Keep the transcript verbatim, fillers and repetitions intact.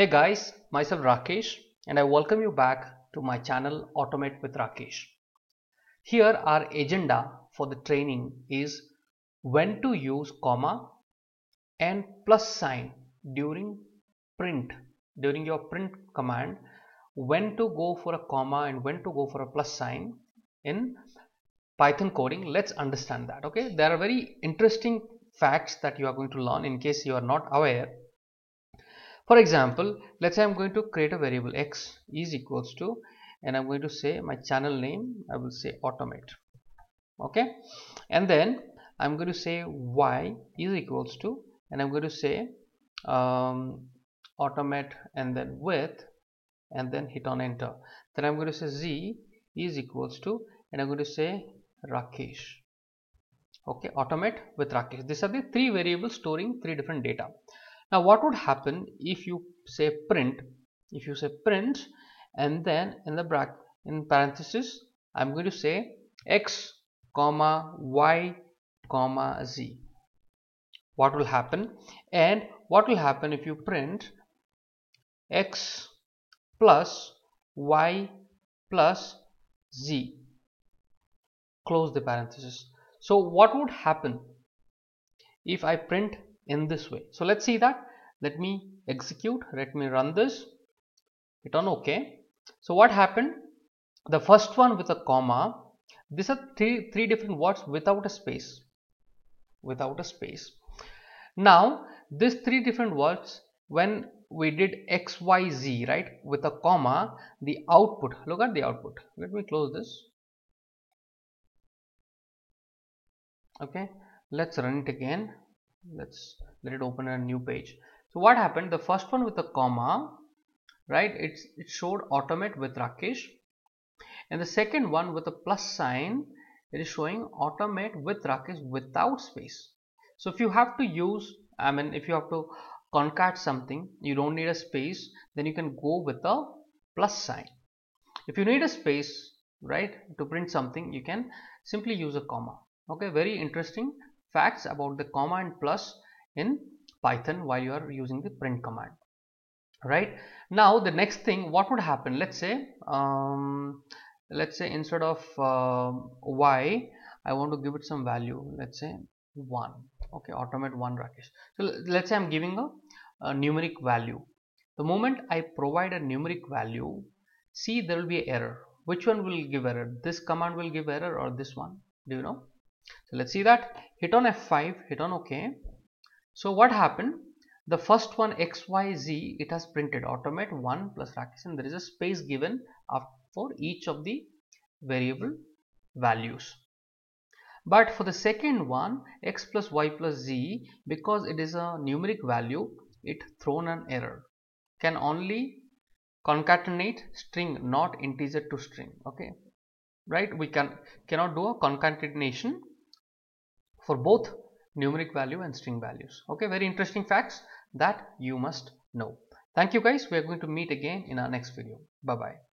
Hey guys, myself Rakesh and I welcome you back to my channel Automate with Rakesh. Here our agenda for the training is when to use comma and plus sign during print, during your print command, when to go for a comma and when to go for a plus sign in Python coding. Let's understand that. Okay, there are very interesting facts that you are going to learn in case you are not aware. For example, let's say I'm going to create a variable x is equals to, and I'm going to say my channel name, I will say automate. Okay, and then I'm going to say y is equals to, and I'm going to say um, automate and then with, and then hit on enter. Then I'm going to say z is equals to, and I'm going to say Rakesh. Okay, automate with Rakesh. These are the three variables storing three different data. Now what would happen if you say print, if you say print and then in the bracket, in parenthesis, I'm going to say x comma y comma z. What will happen? And what will happen if you print x plus y plus z? Close the parenthesis. So what would happen if I print in this way? So let's see that. Let me execute, let me run this, hit on OK. So what happened? The first one with a comma, these are three, three different words without a space, without a space. Now these three different words, when we did X, Y, Z, right, with a comma, the output, look at the output. Let me close this. Okay, let's run it again. Let's let it open a new page. So what happened? The first one with a comma, right, it's it showed automate with Rakesh, and the second one with a plus sign, it is showing automate with Rakesh without space. So if you have to use, I mean if you have to concat something, you don't need a space, then you can go with a plus sign. If you need a space, right, to print something, you can simply use a comma. Okay, very interesting facts about the comma and plus in Python while you are using the print command. Right, now the next thing, what would happen? Let's say um, let's say instead of uh, y, I want to give it some value, let's say one. Okay, automate one Rakesh. So let's say I'm giving a, a numeric value. The moment I provide a numeric value, see, there will be an error. Which one will give error? This command will give error or this one? Do you know? So let's see that. Hit on F five, hit on OK. So what happened? The first one X, Y, Z, it has printed automate one plus Rakesh, and there is a space given for each of the variable values. But for the second one, X plus Y plus Z, because it is a numeric value, it thrown an error. Can only concatenate string, not integer to string. Okay, right? We can cannot do a concatenation for both numeric value and string values. Okay, very interesting facts that you must know. Thank you guys. We are going to meet again in our next video. Bye bye.